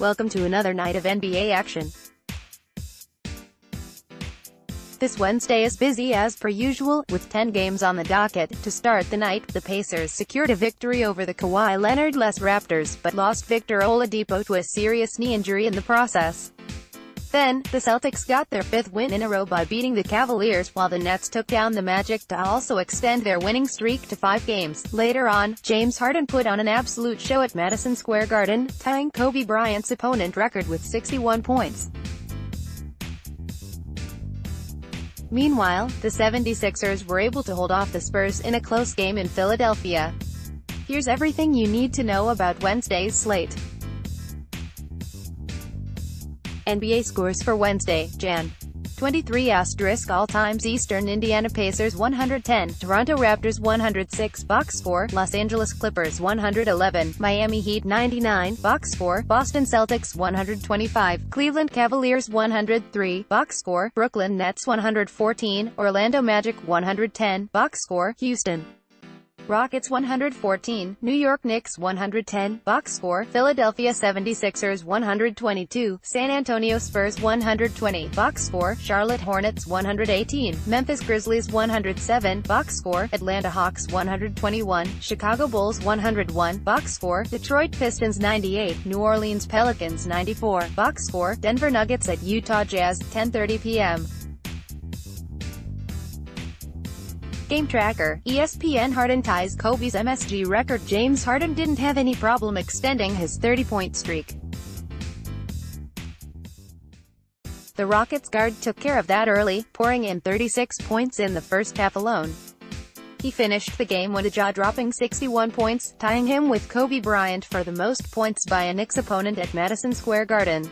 Welcome to another night of NBA action. This Wednesday is busy as per usual, with 10 games on the docket. To start the night, the Pacers secured a victory over the Kawhi Leonard-less Raptors, but lost Victor Oladipo to a serious knee injury in the process. Then, the Celtics got their fifth win in a row by beating the Cavaliers, while the Nets took down the Magic to also extend their winning streak to 5 games. Later on, James Harden put on an absolute show at Madison Square Garden, tying Kobe Bryant's opponent record with 61 points. Meanwhile, the 76ers were able to hold off the Spurs in a close game in Philadelphia. Here's everything you need to know about Wednesday's slate. NBA scores for Wednesday, Jan. 23 * all times Eastern: Indiana Pacers 110, Toronto Raptors 106, Box 4, Los Angeles Clippers 111, Miami Heat 99, Box 4, Boston Celtics 125, Cleveland Cavaliers 103, Box 4, Brooklyn Nets 114, Orlando Magic 110, Box 4, Houston Rockets 114, New York Knicks 110, Box 4, Philadelphia 76ers 122, San Antonio Spurs 120, Box 4, Charlotte Hornets 118, Memphis Grizzlies 107, Box 4, Atlanta Hawks 121, Chicago Bulls 101, Box 4, Detroit Pistons 98, New Orleans Pelicans 94, Box 4, Denver Nuggets at Utah Jazz, 10:30 p.m. Game Tracker, ESPN: Harden ties Kobe's MSG record. James Harden didn't have any problem extending his 30-point streak. The Rockets guard took care of that early, pouring in 36 points in the first half alone. He finished the game with a jaw-dropping 61 points, tying him with Kobe Bryant for the most points by a Knicks opponent at Madison Square Garden.